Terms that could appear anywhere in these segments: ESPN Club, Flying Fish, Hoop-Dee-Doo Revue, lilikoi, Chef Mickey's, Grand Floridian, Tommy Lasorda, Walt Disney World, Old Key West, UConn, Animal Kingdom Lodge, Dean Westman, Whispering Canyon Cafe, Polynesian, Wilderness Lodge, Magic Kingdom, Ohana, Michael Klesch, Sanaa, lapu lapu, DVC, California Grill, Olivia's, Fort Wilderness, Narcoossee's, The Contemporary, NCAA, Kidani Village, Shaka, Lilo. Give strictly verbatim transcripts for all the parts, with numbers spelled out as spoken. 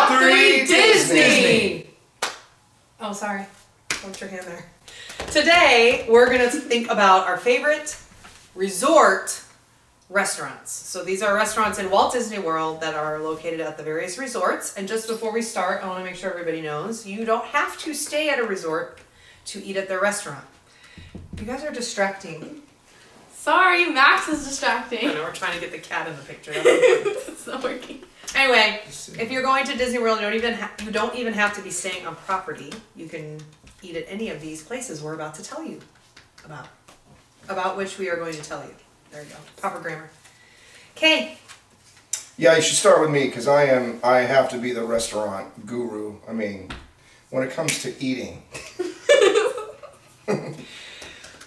Top three Disney. Oh, sorry. Put your hand there. Today, we're going to think about our favorite resort restaurants. So these are restaurants in Walt Disney World that are located at the various resorts. And just before we start, I want to make sure everybody knows you don't have to stay at a resort to eat at their restaurant. You guys are distracting. Sorry, Max is distracting. I know, we're trying to get the cat in the picture. It's not working. Anyway, if you're going to Disney World, you don't even ha you don't even have to be staying on property. You can eat at any of these places we're about to tell you about, about which we are going to tell you. There you go. Proper grammar. Okay. Yeah, you should start with me because I am. I have to be the restaurant guru. I mean, when it comes to eating, actually,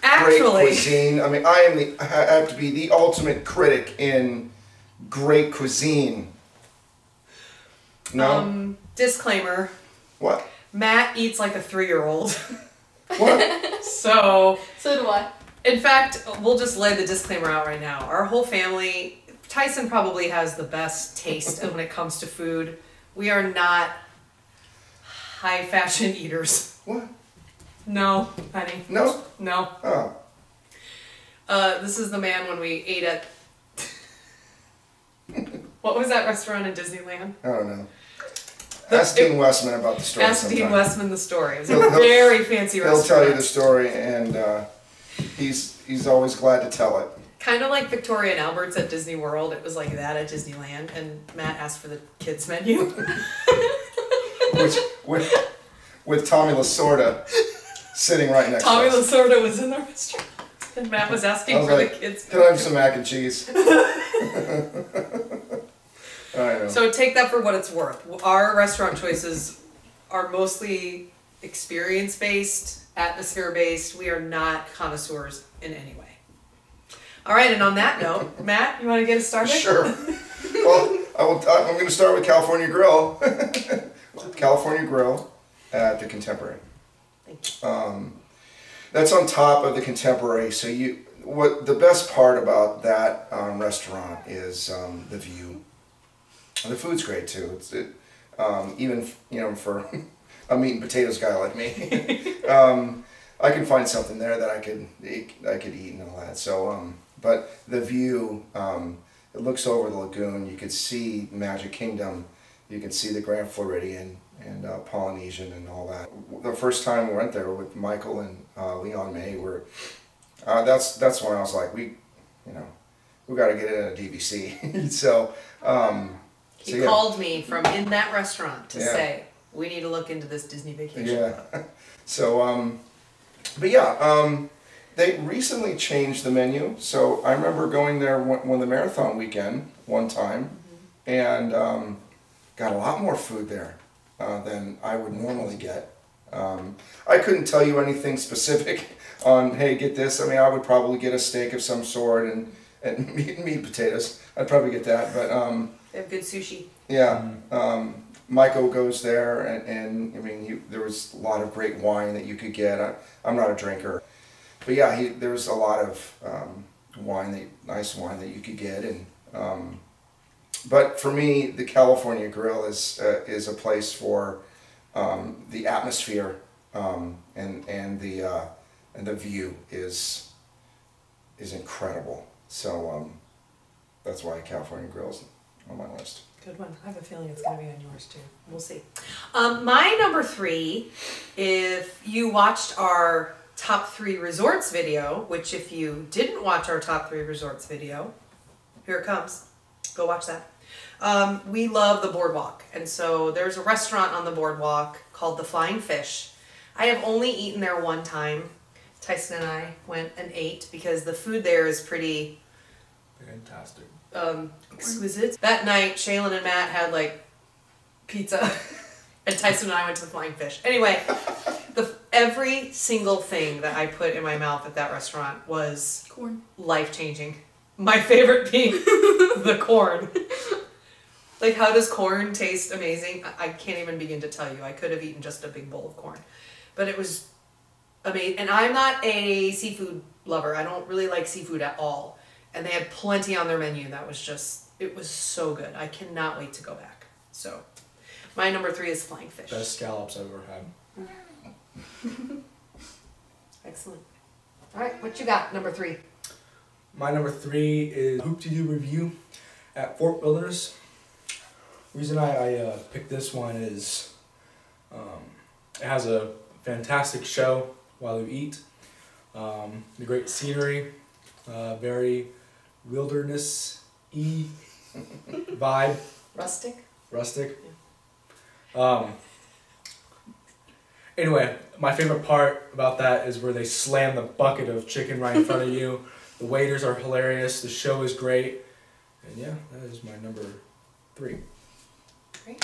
great cuisine. I mean, I am the. I have to be the ultimate critic in great cuisine. No. Um, disclaimer. What? Matt eats like a three-year-old. What? So. So do I. In fact, we'll just lay the disclaimer out right now. Our whole family, Tyson probably has the best taste when it comes to food. We are not high fashion eaters. What? No, honey. No? No. Oh. Uh, this is the man when we ate at... What was that restaurant in Disneyland? I don't know. The, Ask Dean it, Westman about the story. Ask sometime. Dean Westman the story. It was a very fancy restaurant. He'll tell you the story and... Uh, He's he's always glad to tell it. Kind of like Victoria and Albert's at Disney World. It was like that at Disneyland, and Matt asked for the kids menu. Which with with Tommy Lasorda sitting right next Tommy to us. Tommy Lasorda was in the restaurant, and Matt was asking was for like, the kids. Can I have some mac and cheese? I know. So take that for what it's worth. Our restaurant choices are mostly experience based. Atmosphere based. We are not connoisseurs in any way. All right, and on that note, Matt, you want to get us started? Sure. Well, I will, I'm going to start with California Grill. California Grill at the Contemporary. Thank you. Um, that's on top of the Contemporary. So you, what the best part about that um, restaurant is um, the view. And the food's great too. It's it, um, even you know for. a meat and potatoes guy like me, um, I can find something there that I could eat, I could eat and all that. So, um, but the view, um, it looks over the lagoon. You could see Magic Kingdom, you can see the Grand Floridian and uh, Polynesian and all that. The first time we went there with Michael and uh, Leon May, we're uh, that's that's when I was like, we, you know, we got to get in a D V C. so um, he so, yeah. called me from in that restaurant to yeah. say. We need to look into this Disney vacation. Yeah. So, um, but yeah, um, they recently changed the menu. So I remember going there one, one the marathon weekend one time, mm-hmm. and um, got a lot more food there uh, than I would normally get. Um, I couldn't tell you anything specific on hey, get this. I mean, I would probably get a steak of some sort and and meat and meat potatoes. I'd probably get that, but um, they have good sushi. Yeah. Mm-hmm. um, Michael goes there, and, and I mean, you, there was a lot of great wine that you could get. I, I'm not a drinker, but yeah, he, there was a lot of um, wine, that, nice wine that you could get. And um, but for me, the California Grill is uh, is a place for um, the atmosphere um, and and the uh, and the view is is incredible. So um, that's why California Grill is on my list. Good one. I have a feeling it's going to be on yours too. We'll see. Um, my number three, if you watched our top three resorts video, which if you didn't watch our top three resorts video, here it comes. Go watch that. Um, we love the boardwalk. And so there's a restaurant on the boardwalk called the Flying Fish. I have only eaten there one time. Tyson and I went and ate because the food there is pretty... fantastic. Um, exquisite. That night, Shaylin and Matt had like pizza and Tyson and I went to the Flying Fish. Anyway, the, every single thing that I put in my mouth at that restaurant was corn. Life-changing. My favorite being the corn. Like how does corn taste amazing? I, I can't even begin to tell you. I could have eaten just a big bowl of corn. But it was amazing. And I'm not a seafood lover. I don't really like seafood at all. And they had plenty on their menu. That was just, it was so good. I cannot wait to go back. So My number three is flying fish. Best scallops I've ever had. Excellent. All right, what you got, number three? My number three is Hoop-Dee-Doo Revue at Fort Wilderness. The reason I, I uh, picked this one is um, it has a fantastic show while you eat. Um, the great scenery, uh, very wilderness-y vibe. Rustic. Rustic. Yeah. Um, anyway, my favorite part about that is where they slam the bucket of chicken right in front of you. The waiters are hilarious. The show is great. And yeah, that is my number three. Great.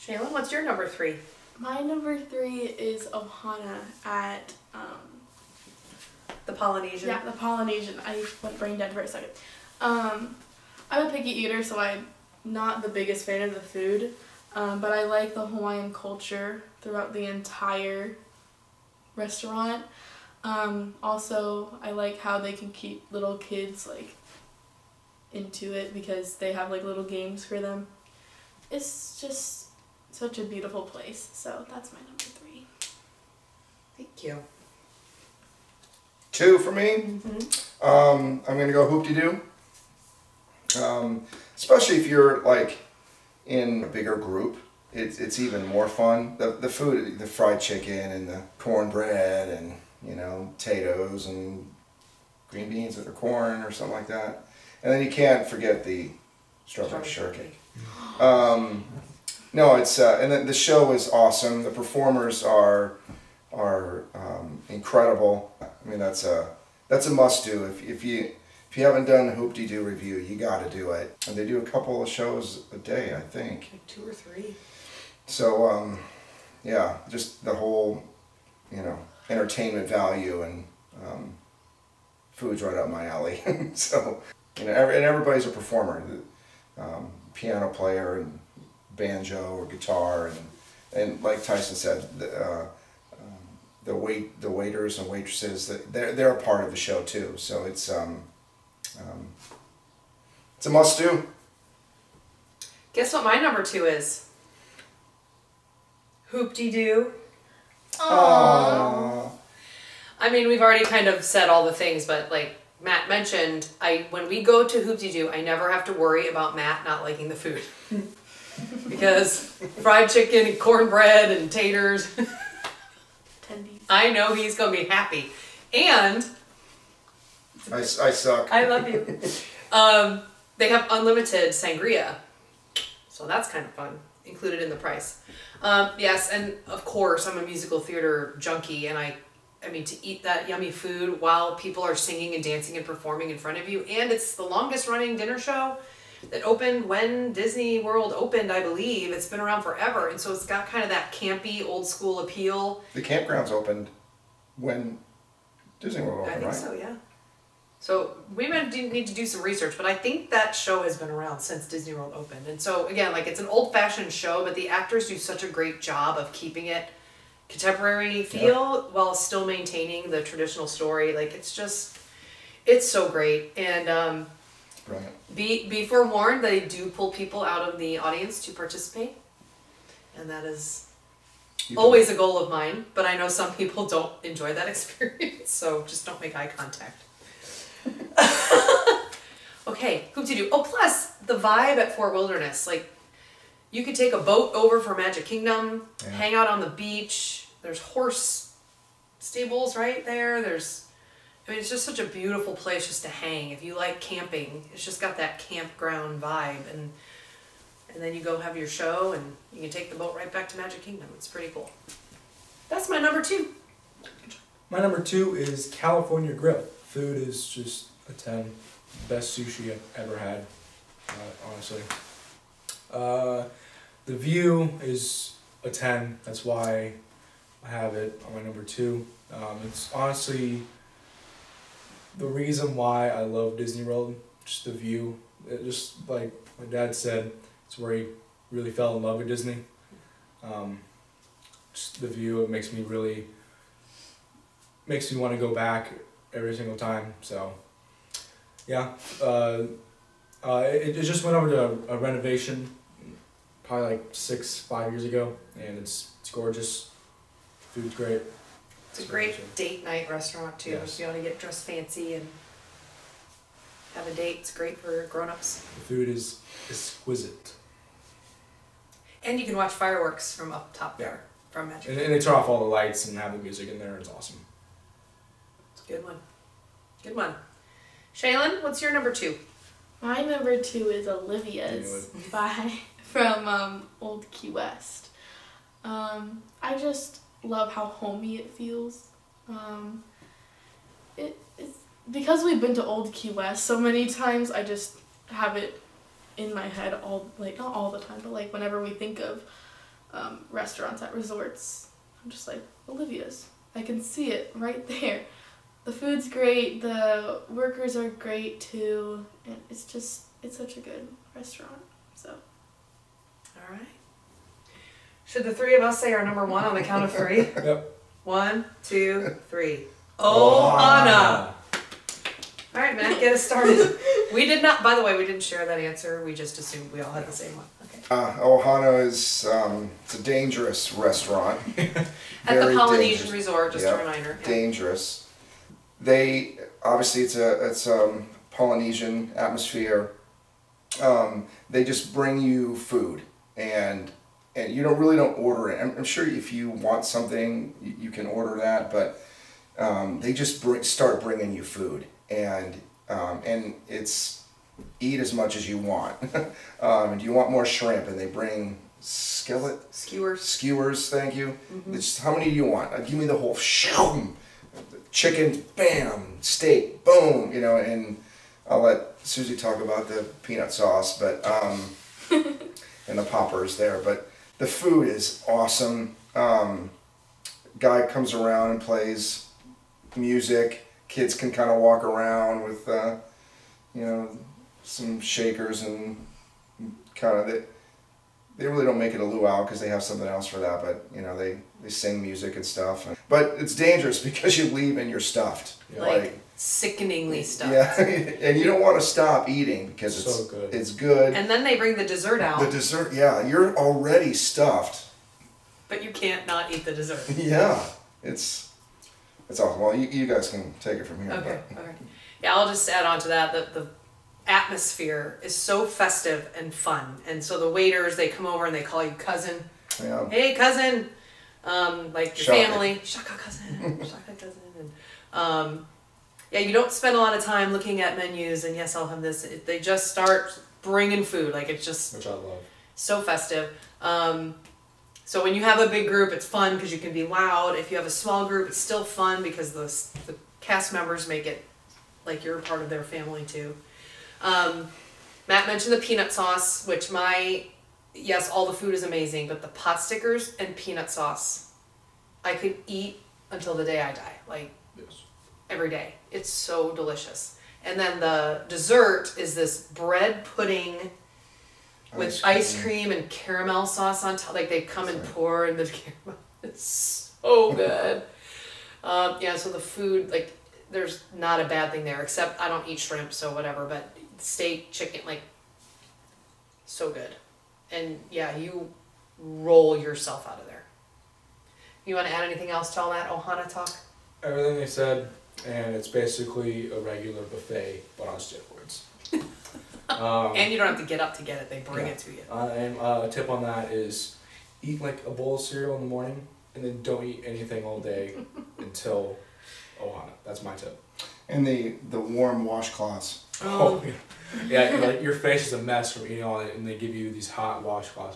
Shaylin, what's your number three? My number three is Ohana at um, the Polynesian. Yeah, the Polynesian. I went brain dead for a second. Um, I'm a picky eater, so I'm not the biggest fan of the food, um, but I like the Hawaiian culture throughout the entire restaurant. Um, also, I like how they can keep little kids like into it because they have like little games for them. It's just such a beautiful place, so that's my number three. Thank you. Two for me. Mm-hmm. um, I'm going to go Hoop-Dee-Doo. Um, especially if you're like in a bigger group, it's, it's even more fun. The, the food, the fried chicken and the cornbread and, you know, potatoes and green beans or corn or something like that. And then you can't forget the strawberry shortcake. Um, no, it's uh, and then the show is awesome. The performers are are um, incredible. I mean, that's a that's a must do. If if you if you haven't done Hoop-Dee-Doo Revue, you got to do it. And they do a couple of shows a day, I think. Like two or three. So um, yeah, just the whole, you know, entertainment value and um, food's right up my alley. So you know, every, and everybody's a performer. Um, piano player and banjo or guitar, and and like Tyson said, the uh, um, the wait the waiters and waitresses, they're they're a part of the show too. So it's um, um it's a must do. Guess what my number two is? Hoop-Dee-Doo. Aww. I mean, we've already kind of said all the things, but like Matt mentioned, I when we go to Hoop-Dee-Doo, I never have to worry about Matt not liking the food. Because fried chicken and cornbread and taters, tendies. I know he's going to be happy. And I, I suck. I love you. um, they have unlimited sangria. So that's kind of fun. Included in the price. Um, yes, and of course, I'm a musical theater junkie, and I I mean, to eat that yummy food while people are singing and dancing and performing in front of you. And it's the longest running dinner show that opened when Disney World opened, I believe. It's been around forever. And so it's got kind of that campy, old school appeal. The campgrounds opened when Disney World opened, right? I think so, yeah. So we might need to do some research, but I think that show has been around since Disney World opened. And so again, like, it's an old fashioned show, but the actors do such a great job of keeping it contemporary feel, yeah, while still maintaining the traditional story. Like, it's just, it's so great. And um, brilliant. Be, be forewarned, they do pull people out of the audience to participate. And that is you always a goal of mine, but I know some people don't enjoy that experience, so just don't make eye contact. Okay, Hoop-Dee-Doo. Oh, plus the vibe at Fort Wilderness. Like, you could take a boat over for Magic Kingdom, yeah, hang out on the beach. There's horse stables right there. There's, I mean, it's just such a beautiful place just to hang. If you like camping, it's just got that campground vibe. And and then you go have your show, and you can take the boat right back to Magic Kingdom. It's pretty cool. That's my number two. My number two is California Grill. Food is just a ten. Best sushi I've ever had, uh, honestly. Uh, the view is a ten. That's why I have it on my number two. Um, it's honestly the reason why I love Disney World. Just the view. It just, like my dad said, it's where he really fell in love with Disney. Um, just the view. It makes me really makes me want to go back every single time. So yeah. Uh, Uh, it, it just went over to a, a renovation probably like six, five years ago, and it's it's gorgeous. Food's great. It's, it's a great date night restaurant too. Yes. If you want to get dressed fancy and have a date, it's great for grown-ups. The food is exquisite. And you can watch fireworks from up top there, yeah. from Magic Kingdom. And, and they turn off all the lights and have the music in there. It's awesome. It's a good one. Good one. Shaylin, what's your number two? My number two is Olivia's by from um, Old Key West. Um, I just love how homey it feels. Um, it, it's, because we've been to Old Key West so many times, I just have it in my head all, like, not all the time, but like whenever we think of um, restaurants at resorts, I'm just like, Olivia's. I can see it right there. The food's great, the workers are great too, and it's just, it's such a good restaurant, so. All right. Should the three of us say our number one on the count of three? Yep. One, two, three. Ohana! All right, Matt, get us started. We did not, by the way, we didn't share that answer. We just assumed we all had the same one. Okay. Uh, Ohana is, um, it's a dangerous restaurant. At the Polynesian Resort, just yep. a reminder. Yeah. Dangerous. They obviously it's a it's um Polynesian atmosphere. Um, they just bring you food, and and you don't really don't order it. I'm, I'm sure if you want something, you, you can order that, but um, they just bring, start bringing you food, and um, and it's eat as much as you want. um, and you want more shrimp, and they bring skillet skewers skewers. Thank you. Mm-hmm. It's, how many do you want? Uh, give me the whole shroom. Chicken, bam, steak, boom, you know, and I'll let Susie talk about the peanut sauce, but, um, and the poppers there, but the food is awesome. Um, guy comes around and plays music. Kids can kind of walk around with, uh, you know, some shakers and kind of, they, they really don't make it a luau because they have something else for that, but, you know, they... They sing music and stuff, but it's dangerous because you leave and you're stuffed. Yeah. Like, like sickeningly stuffed. Yeah, and you don't want to stop eating because it's so good. It's good. And then they bring the dessert out. The dessert, yeah, you're already stuffed. But you can't not eat the dessert. Yeah, it's it's awesome. Well, you, you guys can take it from here. Okay, but. All right. Yeah, I'll just add on to that that the atmosphere is so festive and fun, and so the waiters they come over and they call you cousin. Yeah. Hey, cousin. Um, like your Shaka. family, Shaka cousin, Shaka cousin, and um, yeah, you don't spend a lot of time looking at menus and yes, I'll have this. It, they just start bringing food, like it's just which I love. So festive. Um, so when you have a big group, it's fun because you can be loud. If you have a small group, it's still fun because the the cast members make it like you're part of their family too. Um, Matt mentioned the peanut sauce, which my. Yes, all the food is amazing, but the pot stickers and peanut sauce, I could eat until the day I die, like yes. every day. It's so delicious. And then the dessert is this bread pudding with ice cream, ice cream and caramel sauce on top. Like they come Sorry. and pour in the caramel. It's so good. um, yeah, so the food, like there's not a bad thing there, except I don't eat shrimp, so whatever, but steak, chicken, like so good. And yeah, you roll yourself out of there. You want to add anything else to all that Ohana talk? Everything they said, and it's basically a regular buffet, but on steroids. um, and you don't have to get up to get it. They bring yeah. it to you. Uh, and uh, a tip on that is eat like a bowl of cereal in the morning, and then don't eat anything all day until Ohana. That's my tip. And the, the warm washcloths. Oh, oh yeah. yeah, like your face is a mess from eating all that, and they give you these hot washcloths.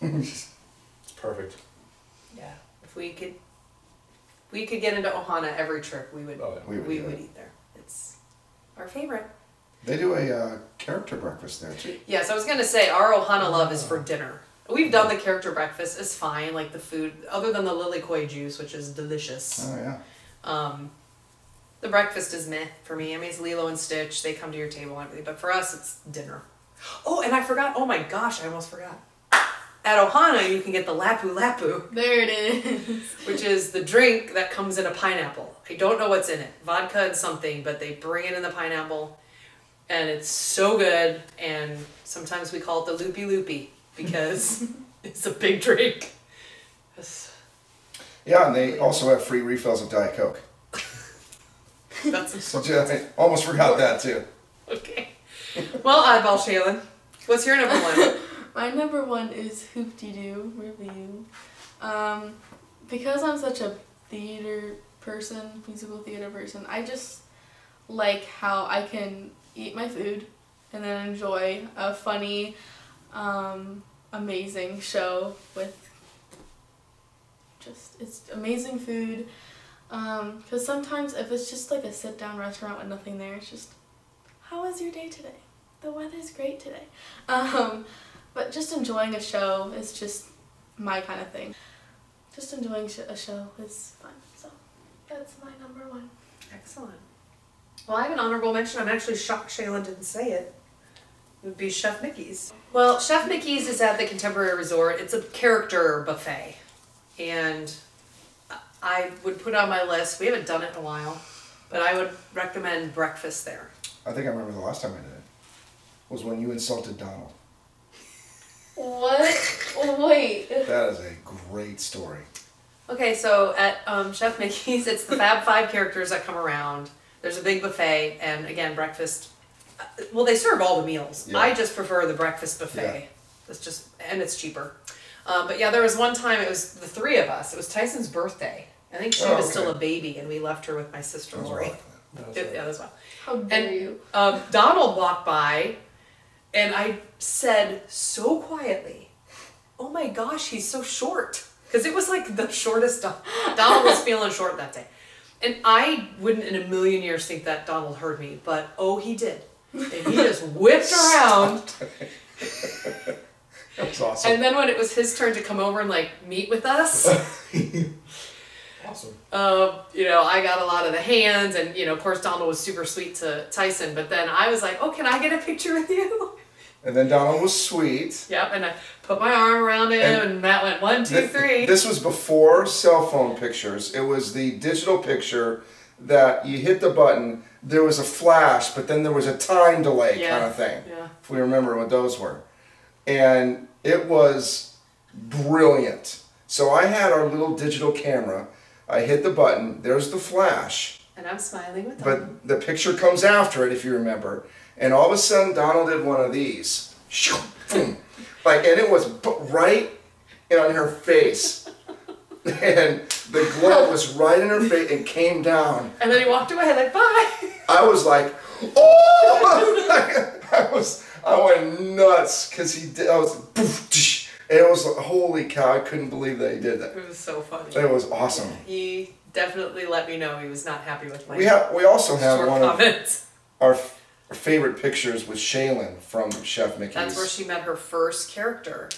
It's perfect. Yeah, if we could, if we could get into Ohana every trip. We would. Oh, yeah. We would, we would eat there. It's our favorite. They do a uh, character breakfast there too. Yes, I was gonna say our Ohana love is for dinner. We've done the character breakfast. It's fine, like the food, other than the lilikoi juice, which is delicious. Oh yeah. Um. The breakfast is meh for me. I mean, it's Lilo and Stitch. They come to your table and everything. But for us, it's dinner. Oh, and I forgot. Oh, my gosh. I almost forgot. At Ohana, you can get the lapu lapu. There it is. Which is the drink that comes in a pineapple. I don't know what's in it. Vodka and something, but they bring it in the pineapple. And it's so good. And sometimes we call it the loopy loopy. because it's a big drink. That's yeah, and they also have free refills of Diet Coke. That's so, yeah, I almost forgot that too. Okay. Well, eyeball Shaylin, what's your number one? My number one is Hoop-Dee-Doo Revue. Um, because I'm such a theater person, musical theater person, I just like how I can eat my food and then enjoy a funny, um, amazing show with just, it's amazing food. Um, because sometimes if it's just like a sit-down restaurant with nothing there, it's just, how was your day today? The weather's great today. Um, but just enjoying a show is just my kind of thing. Just enjoying sh a show is fun. So that's my number one. Excellent. Well, I have an honorable mention. I'm actually shocked Shaylin didn't say it. It would be Chef Mickey's. Well, Chef Mickey's is at the Contemporary Resort. It's a character buffet. And I would put on my list, we haven't done it in a while, but I would recommend breakfast there. I think I remember the last time I did it was when you insulted Donald. What? Wait. That is a great story. Okay, so at um, Chef Mickey's, it's the Fab Five characters that come around. There's a big buffet, and again, breakfast. Well, they serve all the meals. Yeah. I just prefer the breakfast buffet. Yeah. It's just, and it's cheaper. Um, but yeah, there was one time, it was the three of us. It was Tyson's birthday. I think she oh, was okay. still a baby, and we left her with my sister, Lori. That was it, right. Yeah, that's well. How dare and, you? Um, Donald walked by, and I said so quietly, "Oh my gosh, he's so short." Because it was like the shortest. Don Donald was feeling short that day. And I wouldn't in a million years think that Donald heard me, but oh, he did. And he just whipped around. That was awesome. And then when it was his turn to come over and like meet with us, awesome. Uh, you know, I got a lot of the hands, and you know, of course, Donald was super sweet to Tyson. But then I was like, "Oh, can I get a picture with you?" And then Donald was sweet. Yep, and I put my arm around him, and, and that went one, two, th three. This was before cell phone pictures. It was the digital picture that you hit the button. There was a flash, but then there was a time delay yeah. kind of thing. Yeah. If we remember what those were. And it was brilliant. So I had our little digital camera. I hit the button. There's the flash. And I'm smiling with Donald. But the picture comes after it, if you remember. And all of a sudden, Donald did one of these. Like, and it was right on her face. And the glove was right in her face and came down. And then he walked away like, bye. I was like, oh! I was... I went nuts because he did. I was, and it was like, holy cow! I couldn't believe that he did that. It was so funny. It was awesome. He definitely let me know he was not happy with my. We have. We also have one comments. of our, our favorite pictures with Shaylin from Chef Mickey's. That's where she met her first character.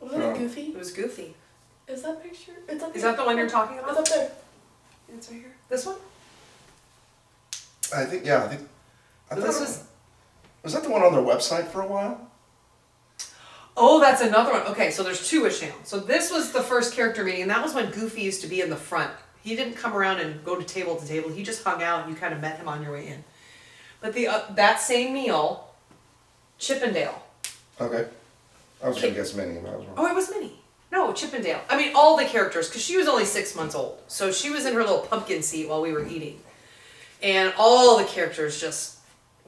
Was it um, Goofy? It was Goofy. Is that picture? Is that, Is that the one you're talking about? It's up there. It's right here. This one. I think. Yeah. I think. I so this was. Was that the one on their website for a while? Oh, that's another one. Okay, so there's two with Shaylin. So this was the first character meeting, and that was when Goofy used to be in the front. He didn't come around and go to table to table. He just hung out, and you kind of met him on your way in. But the uh, that same meal, Chippendale. Okay. I was going to guess Minnie, but I was wrong. Oh, it was Minnie. No, Chippendale. I mean, all the characters, because she was only six months old. So she was in her little pumpkin seat while we were eating. And all the characters just...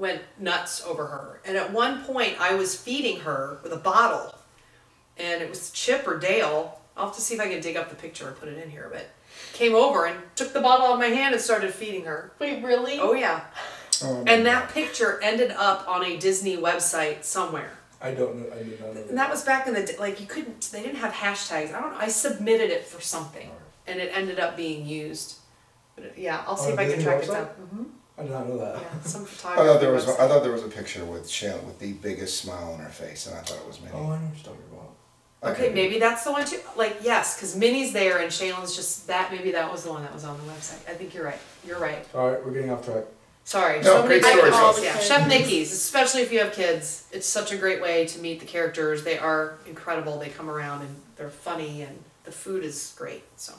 went nuts over her. And at one point I was feeding her with a bottle, and it was Chip or Dale. I'll have to see if I can dig up the picture and put it in here, but came over and took the bottle out of my hand and started feeding her. Wait, really? Oh yeah. Um, and that picture ended up on a Disney website somewhere. I don't know. I did not know. And that was back in the day, like you couldn't, they didn't have hashtags. I don't know. I submitted it for something right. and it ended up being used. But it, yeah, I'll see on if I Disney can track website? it down. Mm-hmm. I did not know that. Yeah, some photography. I thought there was. I thought there was a picture with Shaylin with the biggest smile on her face, and I thought it was Minnie. Oh, I know what you're talking about. Okay, okay, maybe that's the one too. Like yes, because Minnie's there and Shaylin's just that. Maybe that was the one that was on the website. I think you're right. You're right. All right, we're getting off track. Sorry. No, great stories. Yeah, Chef Mickey's, especially if you have kids, it's such a great way to meet the characters. They are incredible. They come around and they're funny, and the food is great. So.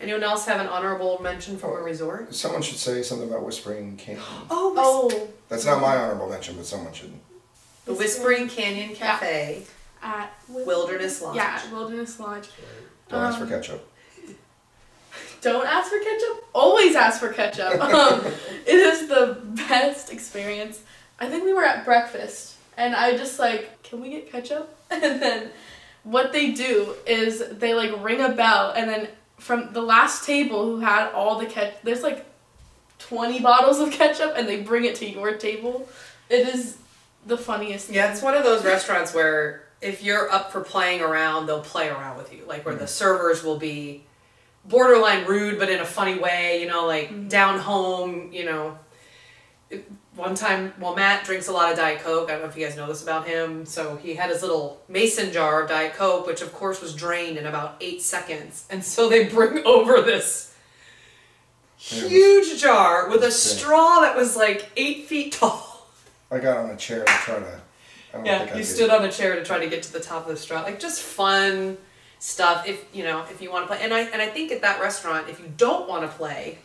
Anyone else have an honorable mention for a resort? Someone should say something about Whispering Canyon. Oh, oh. That's not my honorable mention, but someone should. The Whispering Canyon Cafe. at Wilderness, Wilderness Lodge. Yeah, at Wilderness Lodge. Don't um, ask for ketchup. Don't ask for ketchup. Always ask for ketchup. Um, it is the best experience. I think we were at breakfast, and I just like, can we get ketchup? And then what they do is they like ring a bell, and then from the last table who had all the ketchup, there's like twenty bottles of ketchup, and they bring it to your table. It is the funniest thing. Yeah, it's one of those restaurants where if you're up for playing around, they'll play around with you. Like where the servers will be borderline rude, but in a funny way, you know, like mm-hmm. down home, you know. One time, well, Matt drinks a lot of Diet Coke. I don't know if you guys know this about him. So he had his little mason jar of Diet Coke, which of course was drained in about eight seconds. And so they bring over this huge jar with a straw that was like eight feet tall. I got on a chair to try to... I don't yeah, think I you did. stood on a chair to try to get to the top of the straw. Like, just fun stuff if, you know, if you want to play. And I, and I think at that restaurant, if you don't want to play...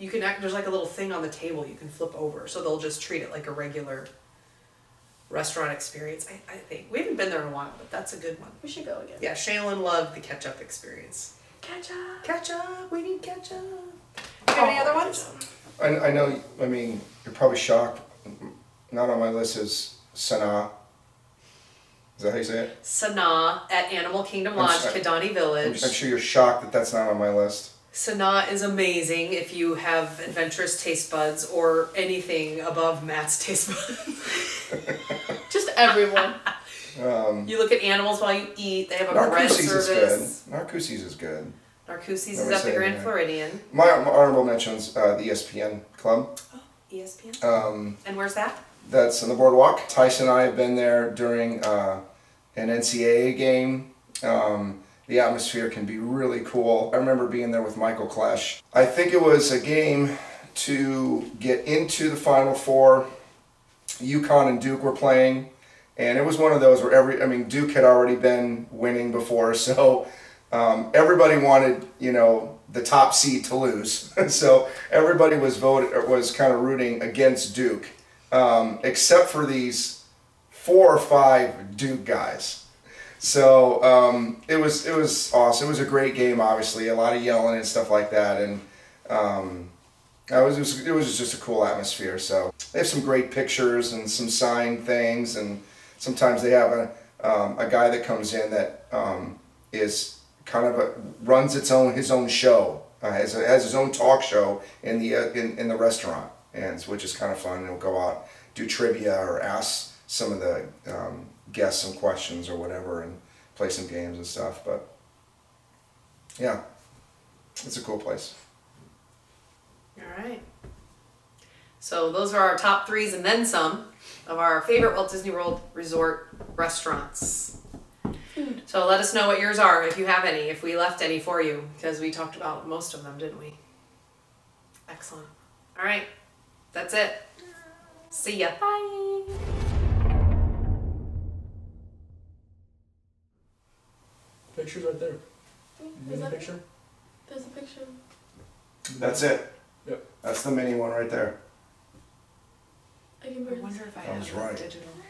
You can act, there's like a little thing on the table you can flip over, so they'll just treat it like a regular restaurant experience. I, I think we haven't been there in a while, but that's a good one. We should go again. Yeah, Shaylin loved the ketchup experience. Ketchup, ketchup, we need ketchup. Do you have any other ones? I, I know. I mean, you're probably shocked. Not on my list is Sanaa. Is that how you say it? Sanaa at Animal Kingdom Lodge, I'm, Kidani Village. I'm, I'm sure you're shocked that that's not on my list. Sanaa is amazing if you have adventurous taste buds or anything above Matt's taste buds. Just everyone. Um, you look at animals while you eat. They have a bread service. Narcoossee's is good. Narcoossee's is at the Grand Floridian. My, my honorable mentions, uh, the E S P N Club. Oh, E S P N? Um, and where's that? That's on the boardwalk. Tyson and I have been there during uh, an N C A A game. Um, The atmosphere can be really cool. I remember being there with Michael Klesch. I think it was a game to get into the Final Four. UConn and Duke were playing, and it was one of those where every, I mean, Duke had already been winning before, so um, everybody wanted, you know, the top seed to lose. So everybody was voted, or was kind of rooting against Duke, um, except for these four or five Duke guys. So um, it was it was awesome. It was a great game, obviously. A lot of yelling and stuff like that, and um, I was it, was it was just a cool atmosphere. So they have some great pictures and some signed things, and sometimes they have a um, a guy that comes in that um, is kind of a, runs its own his own show, uh, has a, has his own talk show in the uh, in in the restaurant, and which is kind of fun. He'll go out, do trivia, or ask some of the um, guess some questions or whatever, and play some games and stuff. But yeah, it's a cool place. All right, so those are our top threes and then some of our favorite Walt Disney World Resort restaurants. Food. So let us know what yours are, if you have any, if we left any for you, because we talked about most of them, didn't we? Excellent. All right, that's it. See ya. Bye. Picture's right there. You need a picture? There's a picture. That's it. Yep. That's the mini one right there. I, can I wonder if I, I have was right. Digital.